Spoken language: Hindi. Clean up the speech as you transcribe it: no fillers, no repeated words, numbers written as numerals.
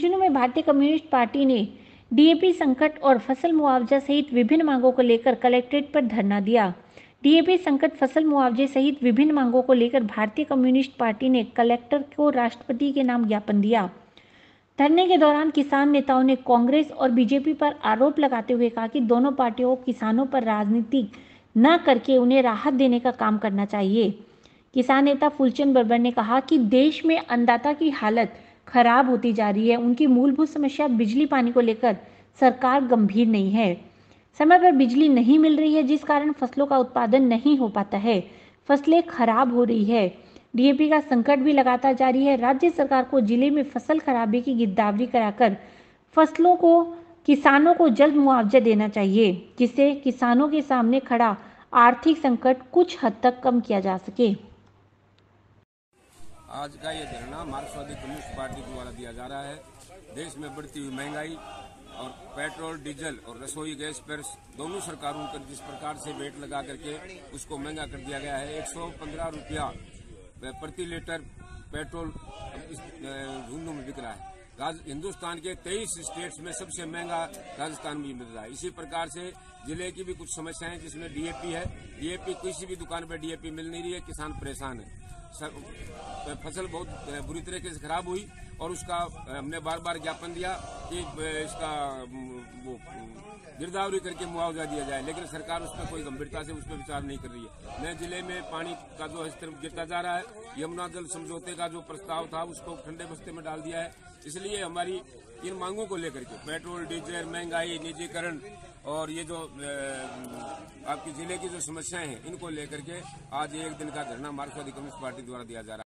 संयोजनों में भारतीय कम्युनिस्ट पार्टी ने डीएपी संकट और फसल मुआवजा सहित विभिन्न मांगों को लेकर कलेक्ट्रेट पर धरना दिया। डीएपी संकट, फसल मुआवजे सहित विभिन्न मांगों को लेकर भारतीय कम्युनिस्ट पार्टी ने कलेक्टर को राष्ट्रपति के नाम ज्ञापन दिया। धरने के दौरान किसान नेताओं ने कांग्रेस और बीजेपी पर आरोप लगाते हुए कहा कि दोनों पार्टियों को किसानों पर राजनीति न करके उन्हें राहत देने का काम करना चाहिए। किसान नेता फुलचंद बर्बर ने कहा कि देश में अन्नदाता की हालत खराब होती जा रही है। उनकी मूलभूत समस्या बिजली पानी को लेकर सरकार गंभीर नहीं है। समय पर बिजली नहीं मिल रही है, जिस कारण फसलों का उत्पादन नहीं हो पाता है, फसलें खराब हो रही है। डीएपी का संकट भी लगातार जारी है। राज्य सरकार को जिले में फसल खराबे की गिरदावरी कराकर फसलों को, किसानों को जल्द मुआवजा देना चाहिए, जिससे किसानों के सामने खड़ा आर्थिक संकट कुछ हद तक कम किया जा सके। आज का ये धरना मार्क्सवादी कम्युनिस्ट पार्टी द्वारा दिया जा रहा है। देश में बढ़ती हुई महंगाई और पेट्रोल, डीजल और रसोई गैस पर दोनों सरकारों का जिस प्रकार से वेट लगा करके उसको महंगा कर दिया गया है। 115 रुपया प्रति लीटर पेट्रोल धूमधूम में बिक रहा है। हिंदुस्तान के 23 स्टेट्स में सबसे महंगा राजस्थान भी मिल रहा है। इसी प्रकार से जिले की भी कुछ समस्याएं, जिसमें डीएपी है। डीएपी किसी भी दुकान पर डीएपी मिल नहीं रही है। किसान परेशान है। फसल बहुत बुरी तरीके से खराब हुई और उसका हमने बार बार ज्ञापन दिया कि इसका वो गिरदावरी करके मुआवजा दिया जाए, लेकिन सरकार उस पर कोई गंभीरता से उस पर विचार नहीं कर रही है। नए जिले में पानी का जो स्तर गिरता जा रहा है, यमुना जल समझौते का जो प्रस्ताव था उसको ठंडे बस्ते में डाल दिया है। इसलिए हमारी इन मांगों को लेकर के पेट्रोल, डीजल, महंगाई, निजीकरण और ये जो आपकी जिले की जो समस्याएं हैं, इनको लेकर के आज एक दिन का धरना मार्क्सवादी कम्युनिस्ट पार्टी द्वारा दिया जा रहा है।